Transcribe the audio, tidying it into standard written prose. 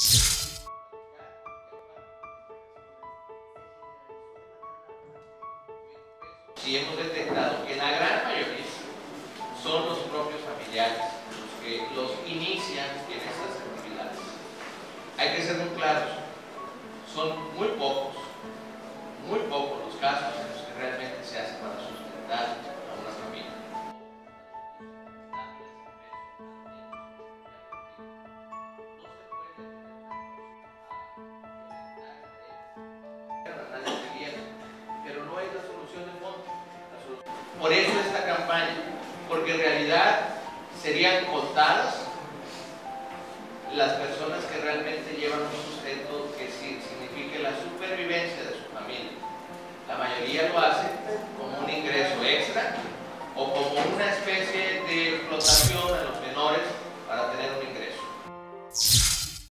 Si hemos detectado que la gran mayoría son los propios familiares los que los inician en estas actividades. Hay que ser muy claros, son muy pocos los casos en los que realmente se hace para sustentar a una familia. Pero no es la solución de fondo. Por eso esta campaña, porque en realidad serían contadas las personas que realmente llevan un sustento que signifique la supervivencia de su familia. La mayoría lo hace como un ingreso extra o como una especie de explotación a los